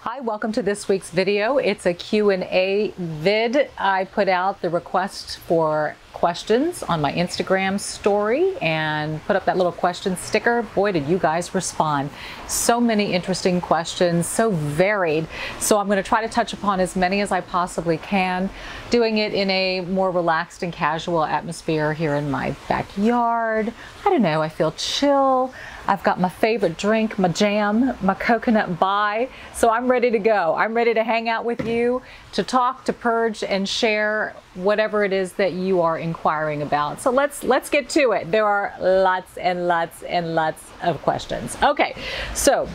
Hi, welcome to this week's video. It's a Q&A vid. I put out the request for questions on my Instagram story and put up that little question sticker. Boy, did you guys respond. So many interesting questions, so varied. So I'm going to try to touch upon as many as I possibly can, doing it in a more relaxed and casual atmosphere here in my backyard. I don't know, I feel chill. I've got my favorite drink, my jam, my coconut pie. So I'm ready to go. I'm ready to hang out with you, to talk, to purge, and share whatever it is that you are inquiring about. So let's get to it. There are lots and lots and lots of questions. Okay, so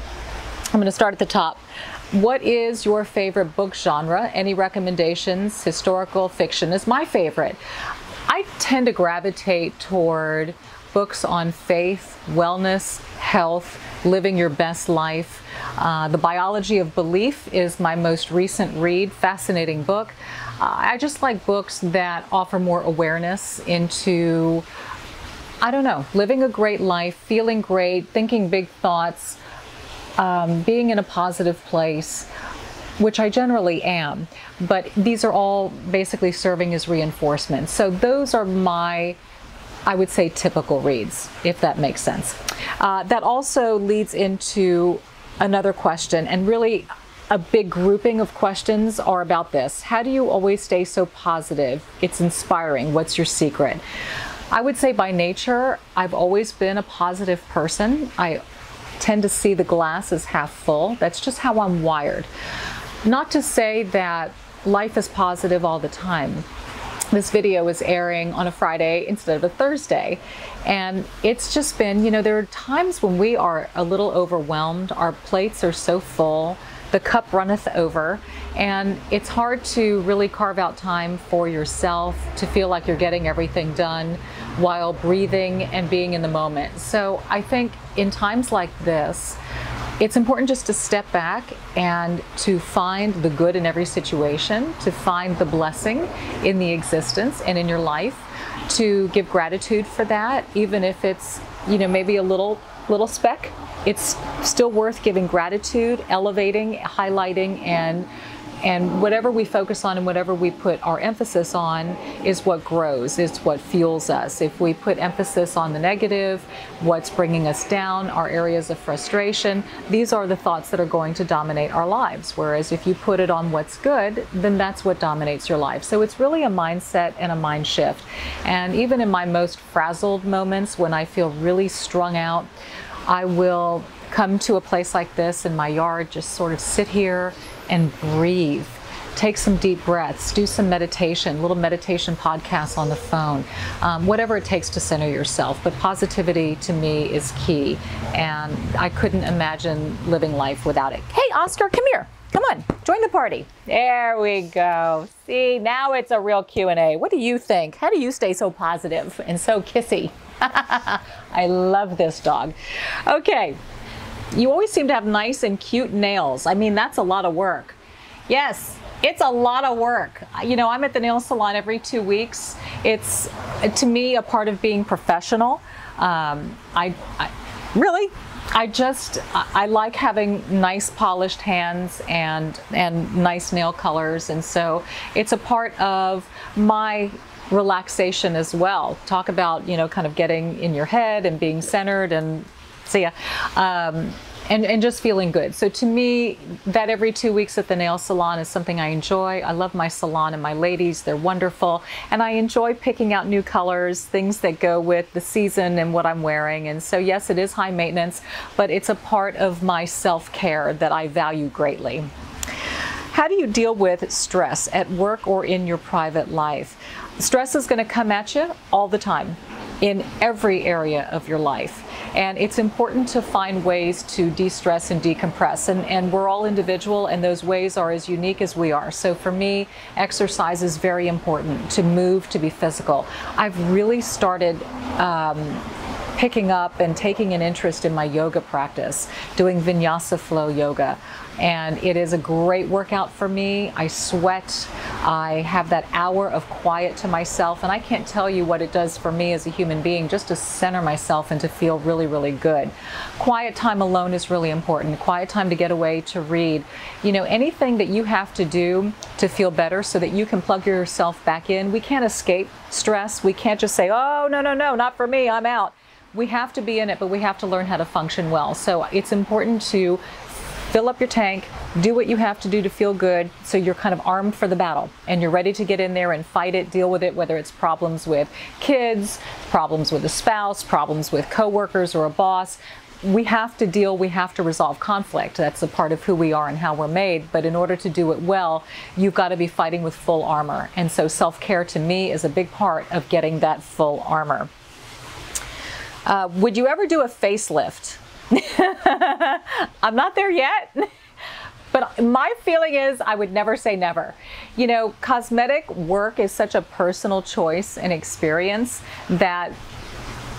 I'm gonna start at the top. What is your favorite book genre? Any recommendations? Historical fiction is my favorite. I tend to gravitate toward books on faith, wellness, health, living your best life. The Biology of Belief is my most recent read, fascinating book. I just like books that offer more awareness into, I don't know, living a great life, feeling great, thinking big thoughts, being in a positive place, which I generally am, but these are all basically serving as reinforcement. So those are my, I would say, typical reads, if that makes sense. That also leads into another question, and really a big grouping of questions are about this. How do you always stay so positive? It's inspiring. What's your secret? I would say by nature, I've always been a positive person. I tend to see the glass as half full. That's just how I'm wired. Not to say that life is positive all the time. This video is airing on a Friday instead of a Thursday. And it's just been, you know, there are times when we are a little overwhelmed. Our plates are so full, the cup runneth over, and it's hard to really carve out time for yourself to feel like you're getting everything done while breathing and being in the moment. So I think in times like this, it's important just to step back and to find the good in every situation, to find the blessing in the existence and in your life, to give gratitude for that, even if it's, you know, maybe a little speck. It's still worth giving gratitude, elevating, highlighting, and whatever we focus on and whatever we put our emphasis on is what grows, is what fuels us. If we put emphasis on the negative, what's bringing us down, our areas of frustration, these are the thoughts that are going to dominate our lives. Whereas if you put it on what's good, then that's what dominates your life. So it's really a mindset and a mind shift. And even in my most frazzled moments, when I feel really strung out, I will come to a place like this in my yard, just sort of sit here and breathe. Take some deep breaths, do some meditation, little meditation podcasts on the phone, whatever it takes to center yourself. But positivity to me is key, and I couldn't imagine living life without it. Hey, Oscar, come here. Come on, join the party. There we go. See, now it's a real Q&A. What do you think? How do you stay so positive and so kissy? I love this dog. Okay. You always seem to have nice and cute nails. I mean, that's a lot of work. Yes, it's a lot of work. You know, I'm at the nail salon every 2 weeks. It's, to me, a part of being professional. I like having nice polished hands and nice nail colors. And so it's a part of my relaxation as well. Talk about, you know, kind of getting in your head and being centered and see ya. And just feeling good. So to me, that every 2 weeks at the nail salon is something I enjoy. I love my salon and my ladies. They're wonderful. And I enjoy picking out new colors, things that go with the season and what I'm wearing. And so yes, it is high maintenance, but it's a part of my self-care that I value greatly. How do you deal with stress at work or in your private life? Stress is going to come at you all the time, in every area of your life. And it's important to find ways to de-stress and decompress. And we're all individual, and those ways are as unique as we are. So for me, exercise is very important, to move, to be physical. I've really started picking up and taking an interest in my yoga practice, doing Vinyasa Flow yoga. And it is a great workout for me. I sweat, I have that hour of quiet to myself, and I can't tell you what it does for me as a human being just to center myself and to feel really, really good. Quiet time alone is really important. Quiet time to get away, to read. You know, anything that you have to do to feel better so that you can plug yourself back in. We can't escape stress. We can't just say, oh, no, no, no, not for me, I'm out. We have to be in it, but we have to learn how to function well. So it's important to fill up your tank, do what you have to do to feel good so you're kind of armed for the battle and you're ready to get in there and fight it, deal with it, whether it's problems with kids, problems with a spouse, problems with coworkers or a boss. We have to deal, we have to resolve conflict. That's a part of who we are and how we're made. But in order to do it well, you've got to be fighting with full armor. And so self-care to me is a big part of getting that full armor. Would you ever do a facelift? I'm not there yet. But my feeling is I would never say never. You know, cosmetic work is such a personal choice and experience that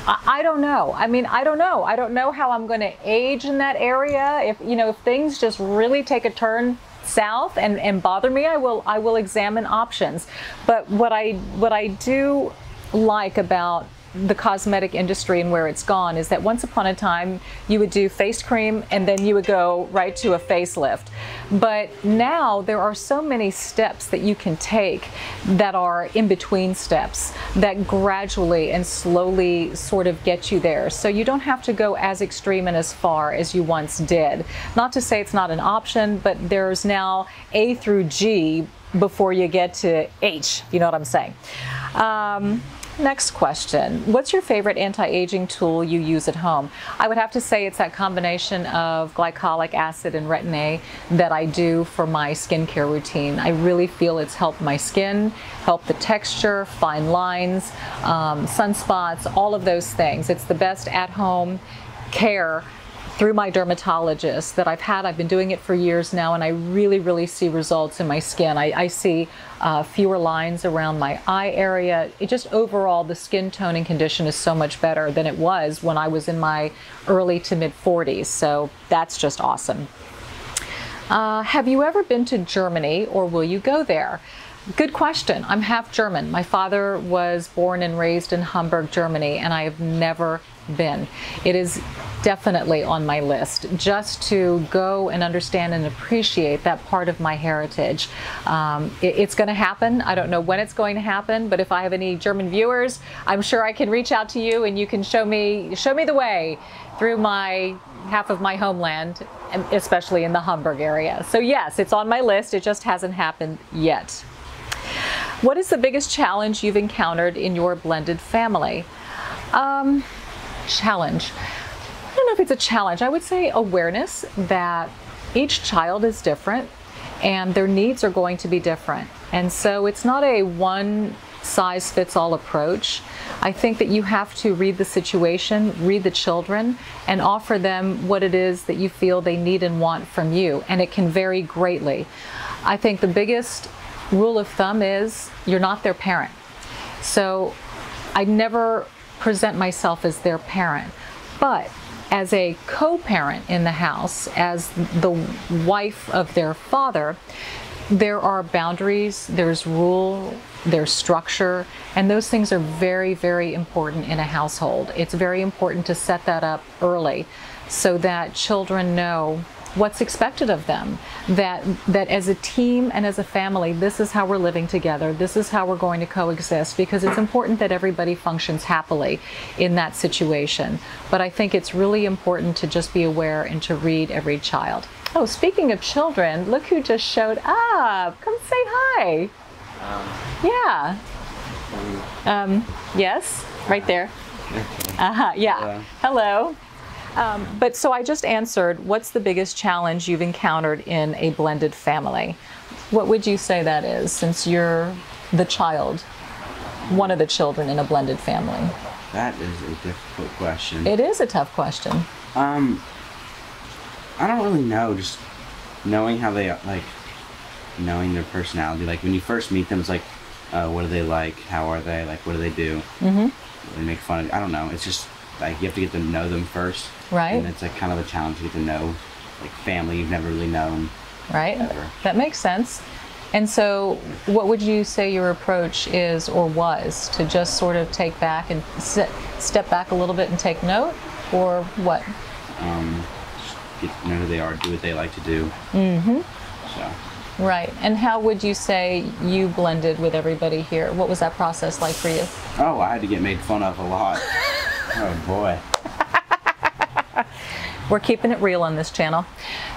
I don't know. I mean, I don't know. I don't know how I'm going to age in that area. If, you know, if things just really take a turn south and bother me, I will examine options. But what I do like about the cosmetic industry and where it's gone is that once upon a time you would do face cream and then you would go right to a facelift. But now there are so many steps that you can take that are in between steps that gradually and slowly sort of get you there. So you don't have to go as extreme and as far as you once did. Not to say it's not an option, but there's now A through G before you get to H, you know what I'm saying. Next question. What's your favorite anti-aging tool you use at home? I would have to say it's that combination of glycolic acid and Retin-A that I do for my skincare routine. I really feel it's helped my skin, helped the texture, fine lines, sunspots, all of those things. It's the best at-home care through my dermatologist that I've had. I've been doing it for years now, and I really, really see results in my skin. I see fewer lines around my eye area. It just overall, the skin tone and condition is so much better than it was when I was in my early to mid 40s. So that's just awesome. Have you ever been to Germany, or will you go there? Good question. I'm half German. My father was born and raised in Hamburg, Germany, and I have never been. It is definitely on my list just to go and understand and appreciate that part of my heritage. It's going to happen. I don't know when it's going to happen, but if I have any German viewers, I'm sure I can reach out to you and you can show me the way through my half of my homeland, especially in the Hamburg area. So yes, it's on my list. It just hasn't happened yet. What is the biggest challenge you've encountered in your blended family? Challenge. I don't know if it's a challenge. I would say awareness that each child is different and their needs are going to be different. And so it's not a one size fits all approach. I think that you have to read the situation, read the children, and offer them what it is that you feel they need and want from you. And it can vary greatly. I think the biggest rule of thumb is you're not their parent. So I never present myself as their parent, but as a co-parent in the house, as the wife of their father, there are boundaries, there's rule, there's structure, and those things are very, very important in a household. It's very important to set that up early so that children know what's expected of them, that as a team and as a family, this is how we're living together, this is how we're going to coexist, because it's important that everybody functions happily in that situation. But I think it's really important to just be aware and to read every child. Oh, speaking of children, look who just showed up. Come say hi. Yeah. Yes, right there. Yeah, hello. But so I just answered, what's the biggest challenge you've encountered in a blended family? What would you say that is, since you're the child, one of the children in a blended family? That is a difficult question. It is a tough question. I don't really know, just knowing how they, like, knowing their personality. Like, when you first meet them, it's like, what are they like? How are they? Like, what do they do? Mm-hmm. They make fun of you. I don't know. It's just like you have to get to know them first. Right. And it's like kind of a challenge to get to know like family you've never really known. Right. Ever. That makes sense. And so what would you say your approach is or was to just sort of take back and step back a little bit and take note, or what? Just get to know who they are, do what they like to do. Mm-hmm. So. Right. And how would you say you blended with everybody here? What was that process like for you? Oh, I had to get made fun of a lot. Oh, boy. We're keeping it real on this channel.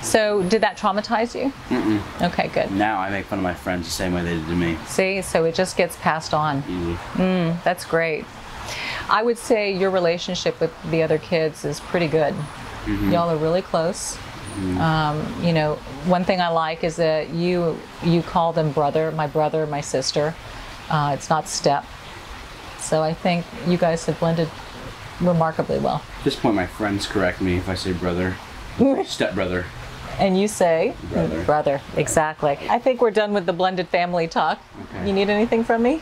So did that traumatize you? Mm-mm. Okay, good. Now I make fun of my friends the same way they did to me. See, so it just gets passed on. Easy. That's great. I would say your relationship with the other kids is pretty good. Mm-hmm. Y'all are really close. Mm-hmm. You know, one thing I like is that you call them brother, my sister. It's not step. So I think you guys have blended remarkably well. At this point, my friends correct me if I say brother, stepbrother. And you say? Brother. Brother, exactly. I think we're done with the blended family talk. Okay. You need anything from me?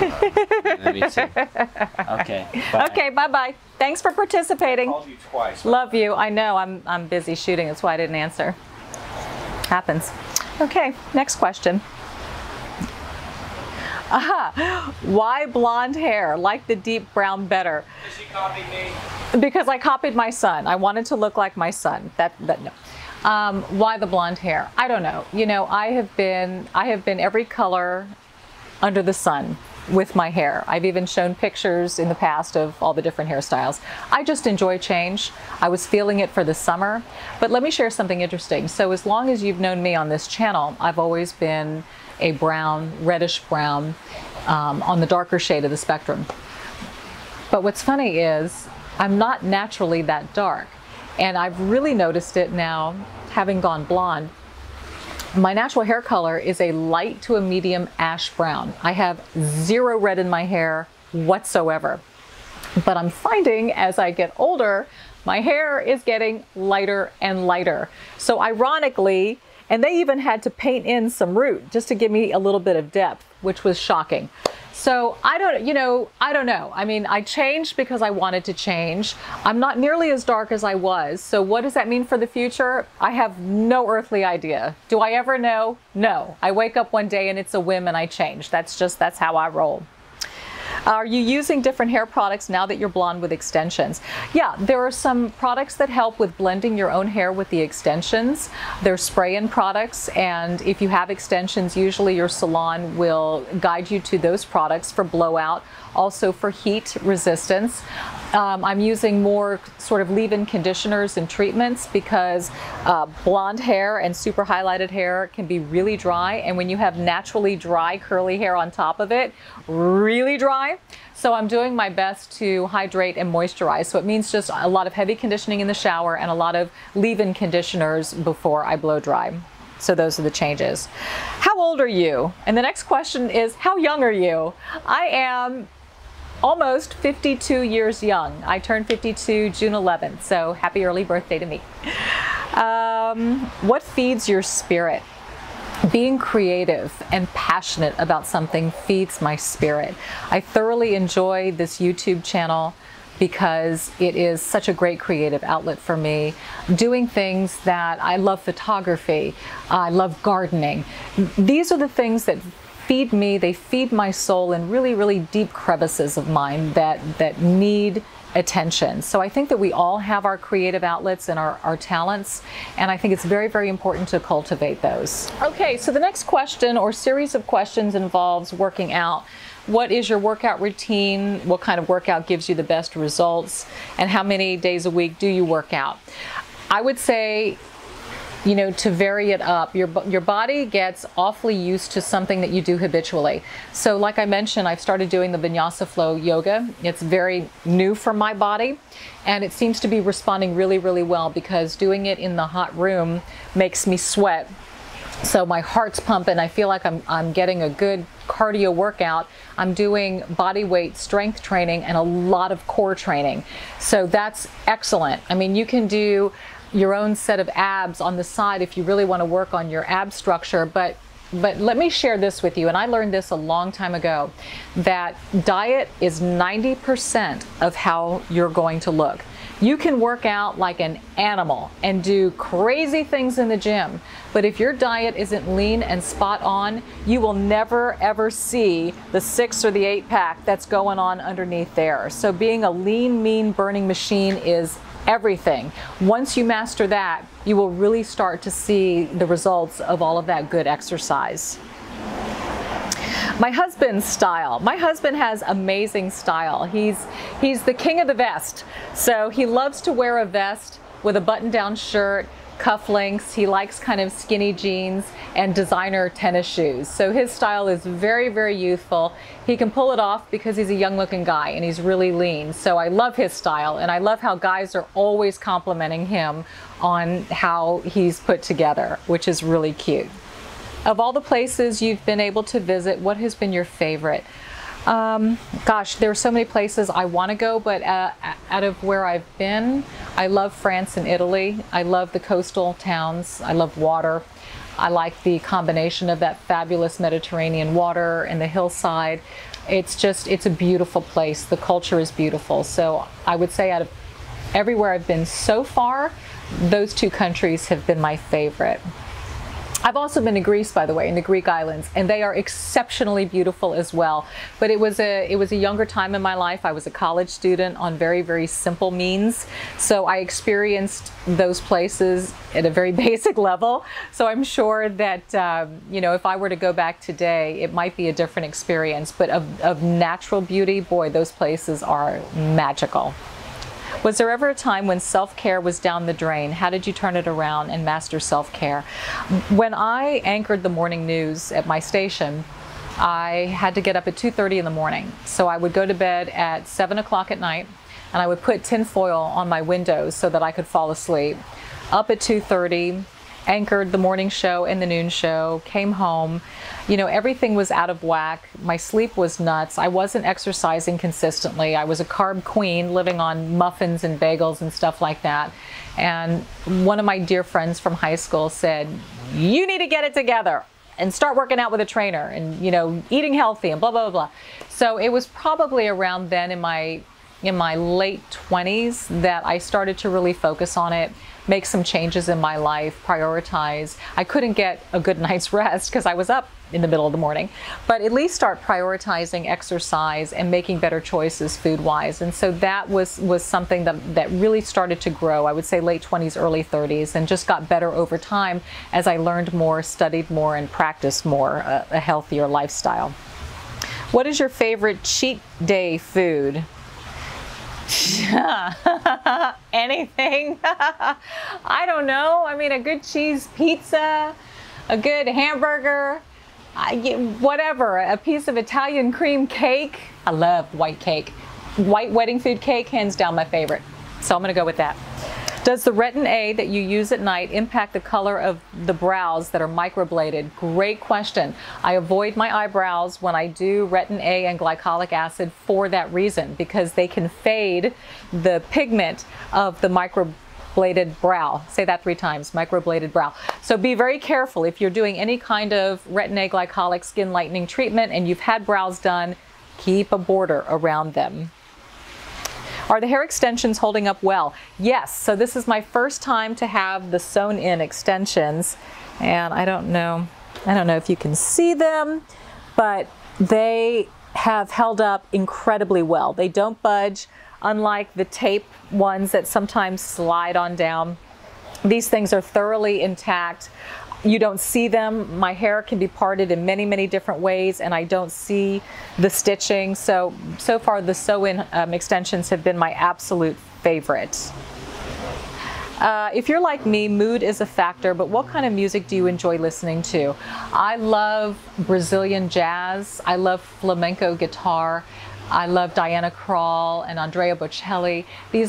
Let me see. Okay, bye. Okay, bye-bye. Thanks for participating. I called you twice. Love you. I know, I'm busy shooting. That's why I didn't answer. Happens. Okay, next question. Aha! Why blonde hair? Like the deep brown better. Because she copied me. Because I copied my son. I wanted to look like my son. No. Why the blonde hair? I don't know. You know, I have been every color under the sun with my hair. I've even shown pictures in the past of all the different hairstyles. I just enjoy change. I was feeling it for the summer. But let me share something interesting. So as long as you've known me on this channel, I've always been a brown, reddish brown, on the darker shade of the spectrum. But what's funny is I'm not naturally that dark. And I've really noticed it now, having gone blonde. My natural hair color is a light to a medium ash brown. I have zero red in my hair whatsoever. But I'm finding as I get older, my hair is getting lighter and lighter. So ironically, and they even had to paint in some root just to give me a little bit of depth, which was shocking. So I don't know. I mean, I changed because I wanted to change. I'm not nearly as dark as I was. So what does that mean for the future? I have no earthly idea. Do I ever know? No. I wake up one day and it's a whim and I change. That's how I roll. Are you using different hair products now that you're blonde with extensions? Yeah, there are some products that help with blending your own hair with the extensions. They're spray-in products, and if you have extensions, usually your salon will guide you to those products for blowout, also for heat resistance. I'm using more sort of leave-in conditioners and treatments because blonde hair and super highlighted hair can be really dry, and when you have naturally dry curly hair on top of it, really dry. So I'm doing my best to hydrate and moisturize. So it means just a lot of heavy conditioning in the shower and a lot of leave-in conditioners before I blow dry. So those are the changes. How old are you? And the next question is, how young are you? I am almost 52 years young. I turned 52 June 11th, so happy early birthday to me. What feeds your spirit? Being creative and passionate about something feeds my spirit. I thoroughly enjoy this YouTube channel because it is such a great creative outlet for me. Doing things that I love, photography, I love gardening. These are the things that feed me, they feed my soul in really, really deep crevices of mine that need attention. So I think that we all have our creative outlets and our talents, and I think it's very, very important to cultivate those. Okay, so the next question or series of questions involves working out. What is your workout routine? What kind of workout gives you the best results? And how many days a week do you work out? I would say, you know, to vary it up. Your body gets awfully used to something that you do habitually. So like I mentioned, I've started doing the Vinyasa Flow yoga. It's very new for my body, and it seems to be responding really, really well because doing it in the hot room makes me sweat. So my heart's pumping. I feel like I'm getting a good cardio workout. I'm doing body weight strength training and a lot of core training. So that's excellent. I mean, you can do your own set of abs on the side if you really want to work on your ab structure, but But let me share this with you, and I learned this a long time ago, that diet is 90% of how you're going to look. You can work out like an animal and do crazy things in the gym, but if your diet isn't lean and spot on, you will never ever see the 6 or the 8 pack that's going on underneath there. So being a lean, mean, burning machine is everything. Once you master that, you will really start to see the results of all of that good exercise. My husband's style. My husband has amazing style. He's the king of the vest. So he loves to wear a vest with a button-down shirt, cufflinks. He likes kind of skinny jeans and designer tennis shoes. So his style is very, very youthful. He can pull it off because he's a young-looking guy and he's really lean. So I love his style, and I love how guys are always complimenting him on how he's put together, which is really cute. Of all the places you've been able to visit, what has been your favorite? Gosh, there are so many places I want to go, but out of where I've been, I love France and Italy. I love the coastal towns. I love water. I like the combination of that fabulous Mediterranean water and the hillside. It's just, it's a beautiful place. The culture is beautiful. So I would say out of everywhere I've been so far, those two countries have been my favorite. I've also been to Greece, by the way, in the Greek islands, and they are exceptionally beautiful as well. But it was a younger time in my life. I was a college student on very, very simple means. So I experienced those places at a very basic level. So I'm sure that, you know, if I were to go back today, it might be a different experience. But of natural beauty, boy, those places are magical. Was there ever a time when self-care was down the drain? How did you turn it around and master self-care? When I anchored the morning news at my station, I had to get up at 2:30 in the morning. So I would go to bed at 7 o'clock at night, and I would put tinfoil on my windows so that I could fall asleep. Up at 2:30, anchored the morning show and the noon show, came home. You know, everything was out of whack. My sleep was nuts. I wasn't exercising consistently. I was a carb queen living on muffins and bagels and stuff like that. And one of my dear friends from high school said, "You need to get it together and start working out with a trainer and, you know, eating healthy and blah, blah, blah." So it was probably around then in my late 20s that I started to really focus on it, make some changes in my life, prioritize. I couldn't get a good night's rest because I was up in the middle of the morning, but at least start prioritizing exercise and making better choices food-wise. And so that was something that really started to grow, I would say late 20s, early 30s, and just got better over time as I learned more, studied more, and practiced more a healthier lifestyle. What is your favorite cheat day food? Anything. I don't know. I mean, a good cheese pizza, a good hamburger, whatever, a piece of Italian cream cake. I love white cake. White wedding food cake, hands down my favorite. So I'm going to go with that. Does the Retin-A that you use at night impact the color of the brows that are microbladed? Great question. I avoid my eyebrows when I do Retin-A and glycolic acid for that reason, because they can fade the pigment of the microbladed brow. Say that 3 times, microbladed brow. So be very careful if you're doing any kind of Retin-A glycolic skin lightening treatment and you've had brows done, keep a border around them. Are the hair extensions holding up well? Yes, so this is my first time to have the sewn in extensions, and I don't know if you can see them, but they have held up incredibly well. They don't budge, unlike the tape ones that sometimes slide on down. These things are thoroughly intact. You don't see them. My hair can be parted in many, many different ways, and I don't see the stitching. So far the sew-in extensions have been my absolute favorite. If you're like me, mood is a factor, but what kind of music do you enjoy listening to? I love Brazilian jazz. I love flamenco guitar. I love Diana Krall and Andrea Bocelli.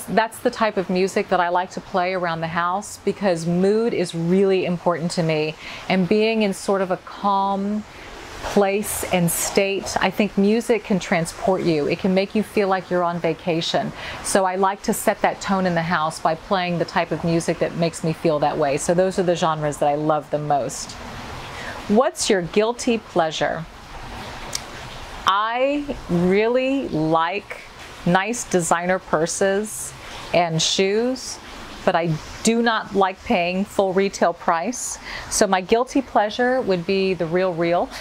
That's the type of music that I like to play around the house, because mood is really important to me. And being in sort of a calm place and state, I think music can transport you. It can make you feel like you're on vacation. So I like to set that tone in the house by playing the type of music that makes me feel that way. So those are the genres that I love the most. What's your guilty pleasure? I really like nice designer purses and shoes, but I do not like paying full retail price. So my guilty pleasure would be the RealReal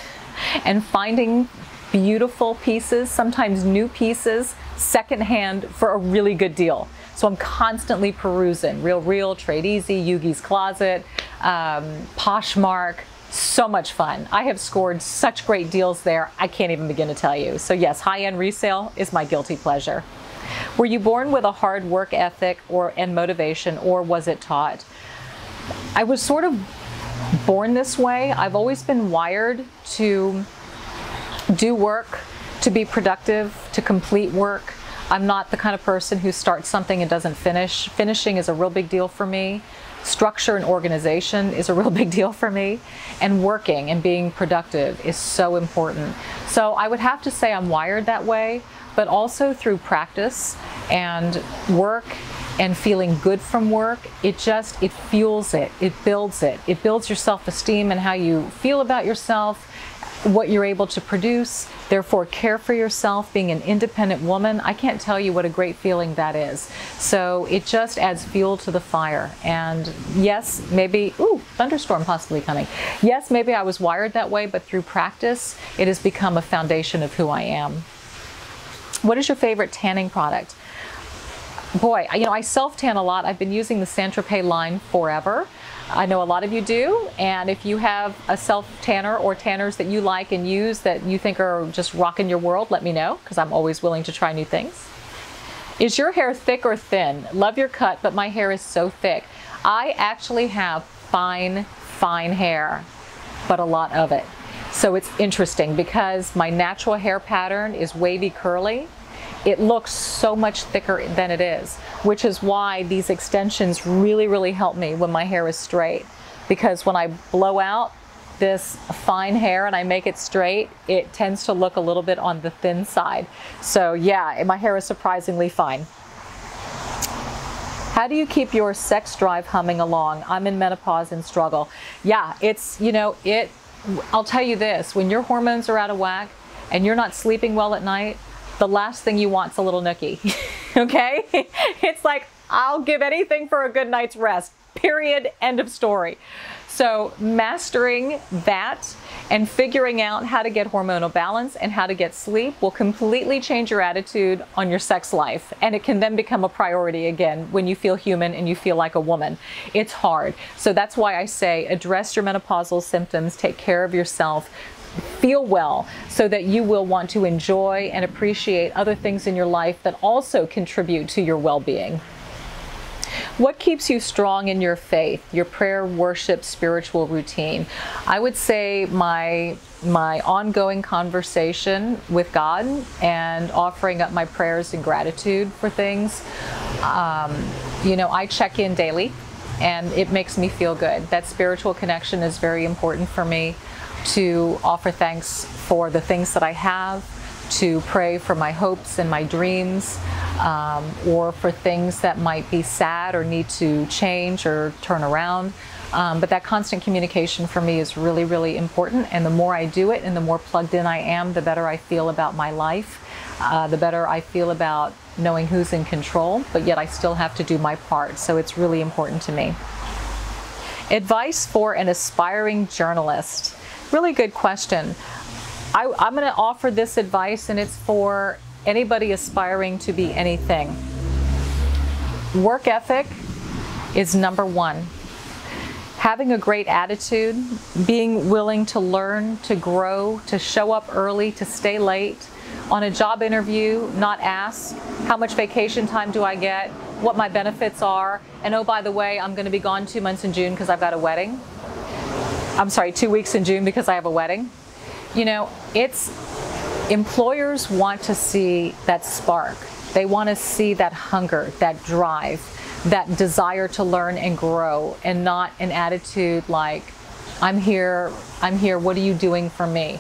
and finding beautiful pieces, sometimes new pieces, secondhand for a really good deal. So I'm constantly perusing RealReal, TradeEasy, Yugi's Closet, Poshmark. So much fun. I have scored such great deals there, I can't even begin to tell you. So yes, high-end resale is my guilty pleasure. Were you born with a hard work ethic and motivation, or was it taught? I was sort of born this way. I've always been wired to do work, to be productive, to complete work. I'm not the kind of person who starts something and doesn't finish. Finishing is a real big deal for me. Structure and organization is a real big deal for me, and working and being productive is so important. So I would have to say I'm wired that way, but also through practice and work and feeling good from work, it fuels it, it builds your self-esteem and how you feel about yourself, what you're able to produce, therefore care for yourself. Being an independent woman, I can't tell you what a great feeling that is. So it just adds fuel to the fire. And yes, maybe, ooh, thunderstorm possibly coming. Yes, maybe I was wired that way, but through practice, it has become a foundation of who I am. What is your favorite tanning product? Boy, you know, I self-tan a lot. I've been using the Saint-Tropez line forever. I know a lot of you do, and if you have a self-tanner or tanners that you like and use that you think are just rocking your world, let me know, because I'm always willing to try new things. Is your hair thick or thin? Love your cut, but my hair is so thick. I actually have fine, fine hair, but a lot of it. So it's interesting because my natural hair pattern is wavy curly. It looks so much thicker than it is, which is why these extensions really, really help me when my hair is straight. Because when I blow out this fine hair and I make it straight, it tends to look a little bit on the thin side. So yeah, my hair is surprisingly fine. How do you keep your sex drive humming along? I'm in menopause and struggle. Yeah, it's, you know, I'll tell you this, when your hormones are out of whack and you're not sleeping well at night, the last thing you want's a little nookie, okay? It's like, I'll give anything for a good night's rest, period, end of story. So mastering that and figuring out how to get hormonal balance and how to get sleep will completely change your attitude on your sex life. And it can then become a priority again when you feel human and you feel like a woman. It's hard. So that's why I say address your menopausal symptoms, take care of yourself, feel well, so that you will want to enjoy and appreciate other things in your life that also contribute to your well-being. What keeps you strong in your faith, your prayer, worship, spiritual routine? I would say my ongoing conversation with God and offering up my prayers and gratitude for things. You know, I check in daily and it makes me feel good. That spiritual connection is very important for me, to offer thanks for the things that I have, to pray for my hopes and my dreams, or for things that might be sad or need to change or turn around. But that constant communication for me is really, really important. And the more I do it and the more plugged in I am, the better I feel about my life, the better I feel about knowing who's in control, but yet I still have to do my part. So it's really important to me. Advice for an aspiring journalist. Really good question. I'm going to offer this advice, and it's for anybody aspiring to be anything. Work ethic is number one. Having a great attitude, being willing to learn, to grow, to show up early, to stay late. On a job interview, not ask how much vacation time do I get, what my benefits are, and oh, by the way, I'm going to be gone 2 months in June because I've got a wedding. I'm sorry, 2 weeks in June because I have a wedding. You know, employers want to see that spark. They want to see that hunger, that drive, that desire to learn and grow, and not an attitude like, I'm here, what are you doing for me?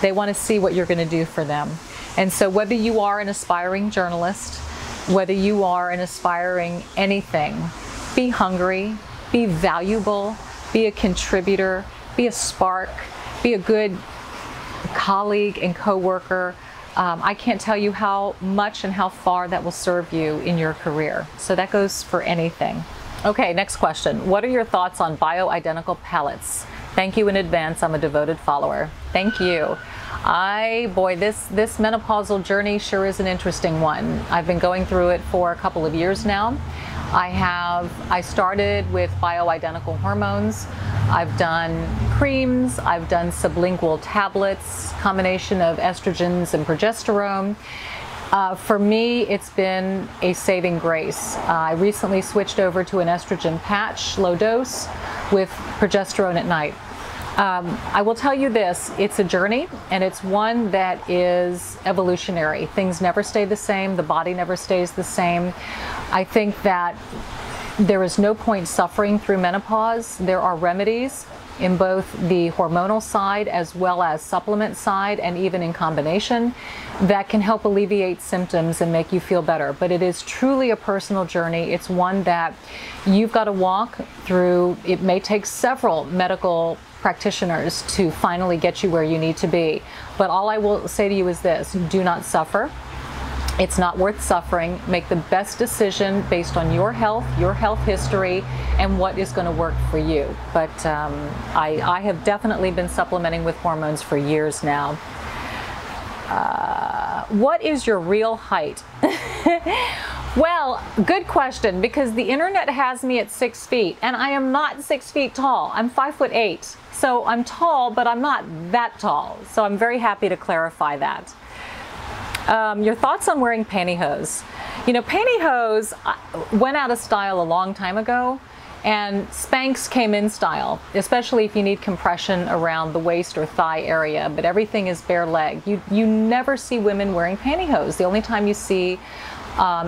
They want to see what you're going to do for them. And so whether you are an aspiring journalist, whether you are an aspiring anything, be hungry, be valuable, be a contributor, be a spark, be a good colleague and co-worker. I can't tell you how much and how far that will serve you in your career. So that goes for anything. Okay, next question. What are your thoughts on bioidentical palettes? Thank you in advance. I'm a devoted follower. Thank you. Boy, this menopausal journey sure is an interesting one. I've been going through it for a couple of years now. I started with bioidentical hormones. I've done creams, I've done sublingual tablets, combination of estrogens and progesterone. For me, it's been a saving grace. I recently switched over to an estrogen patch, low dose, with progesterone at night. I will tell you this, it's a journey, and it's one that is evolutionary. Things never stay the same, the body never stays the same. I think that there is no point suffering through menopause. There are remedies in both the hormonal side as well as supplement side, and even in combination, that can help alleviate symptoms and make you feel better. But it is truly a personal journey. It's one that you've got to walk through. It may take several medical practitioners to finally get you where you need to be. But all I will say to you is this: do not suffer. It's not worth suffering. Make the best decision based on your health history, and what is going to work for you. But I have definitely been supplementing with hormones for years now. What is your real height? Well, good question, because the internet has me at 6 feet, and I am not 6 feet tall. I'm 5'8". So I'm tall, but I'm not that tall. So I'm very happy to clarify that. Your thoughts on wearing pantyhose. You know, pantyhose went out of style a long time ago, and Spanx came in style, especially if you need compression around the waist or thigh area, but everything is bare leg. You never see women wearing pantyhose. The only time you see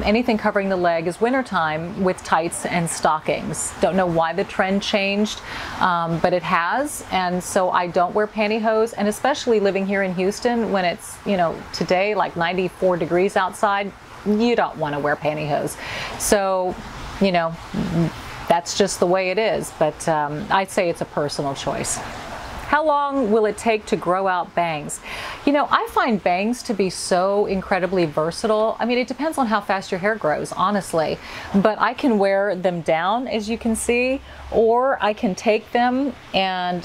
anything covering the leg is wintertime with tights and stockings. Don't know why the trend changed, but it has. And so I don't wear pantyhose, and especially living here in Houston when it's, you know, today like 94 degrees outside, you don't want to wear pantyhose. So, you know, that's just the way it is. But I'd say it's a personal choice. How long will it take to grow out bangs? You know, I find bangs to be so incredibly versatile. I mean, it depends on how fast your hair grows, honestly. But I can wear them down, as you can see, or I can take them and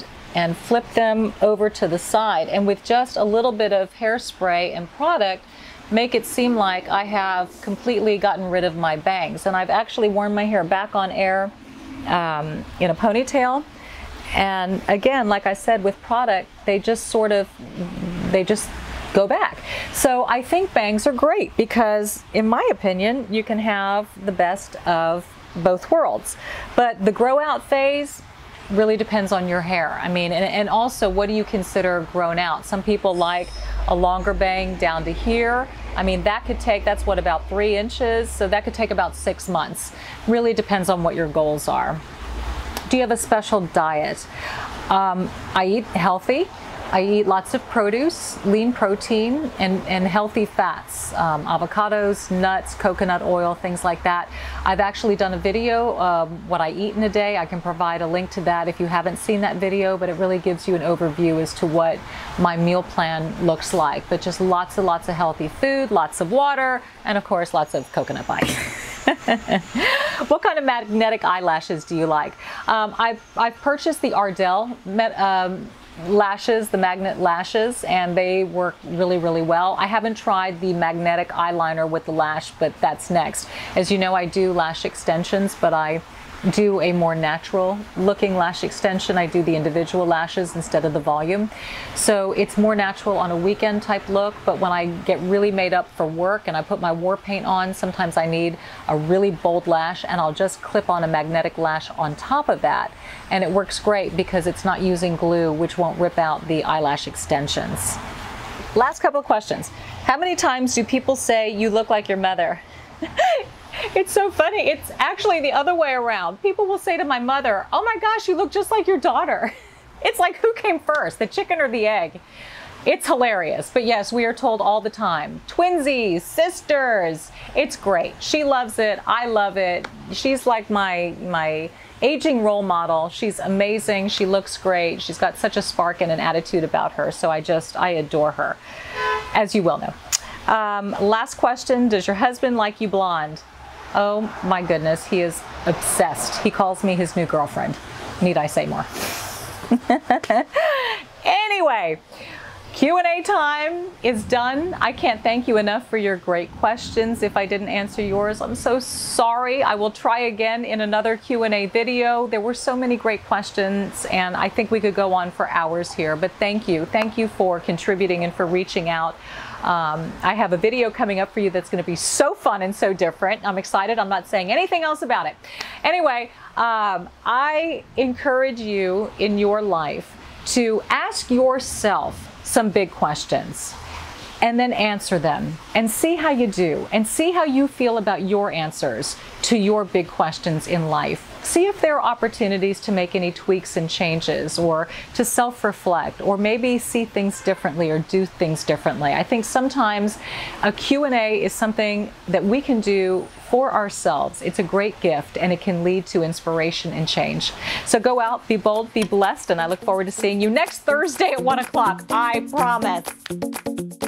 flip them over to the side. And with just a little bit of hairspray and product, make it seem like I have completely gotten rid of my bangs. And I've actually worn my hair back on air in a ponytail. And again, like I said, with product, they just sort of, they just go back. So I think bangs are great because, in my opinion, you can have the best of both worlds. But the grow out phase really depends on your hair. I mean, and also, what do you consider grown out? Some people like a longer bang down to here. I mean, that could take, that's what, about 3 inches. So that could take about 6 months. Really depends on what your goals are. Do you have a special diet? I eat healthy. I eat lots of produce, lean protein, and healthy fats, avocados, nuts, coconut oil, things like that. I've actually done a video of what I eat in a day. I can provide a link to that if you haven't seen that video, but it really gives you an overview as to what my meal plan looks like. But just lots and lots of healthy food, lots of water, and of course, lots of coconut bite. What kind of magnetic eyelashes do you like? I've purchased the Ardell lashes, the magnet lashes, and they work really, really well. I haven't tried the magnetic eyeliner with the lash, but that's next. As you know, I do lash extensions, but I do a more natural looking lash extension. I do the individual lashes instead of the volume. So it's more natural on a weekend type look, but when I get really made up for work and I put my war paint on, sometimes I need a really bold lash, and I'll just clip on a magnetic lash on top of that. And it works great because it's not using glue, which won't rip out the eyelash extensions. Last couple of questions. How many times do people say you look like your mother? It's so funny. It's actually the other way around. People will say to my mother, oh my gosh, you look just like your daughter. It's like, who came first, the chicken or the egg? It's hilarious. But yes, we are told all the time, twinsies, sisters. It's great. She loves it. I love it. She's like my aging role model. She's amazing. She looks great. She's got such a spark and an attitude about her. So I adore her, as you well know. Last question. Does your husband like you blonde? Oh my goodness. He is obsessed. He calls me his new girlfriend. Need I say more? Anyway, Q&A time is done. I can't thank you enough for your great questions. If I didn't answer yours, I'm so sorry. I will try again in another Q&A video. There were so many great questions, and I think we could go on for hours here, but thank you. Thank you for contributing and for reaching out. I have a video coming up for you that's going to be so fun and so different. I'm excited. I'm not saying anything else about it. Anyway, I encourage you in your life to ask yourself some big questions and then answer them and see how you do and see how you feel about your answers to your big questions in life. See if there are opportunities to make any tweaks and changes or to self-reflect or maybe see things differently or do things differently. I think sometimes a Q&A is something that we can do for ourselves. It's a great gift and it can lead to inspiration and change. So go out, be bold, be blessed, and I look forward to seeing you next Thursday at 1 o'clock. I promise.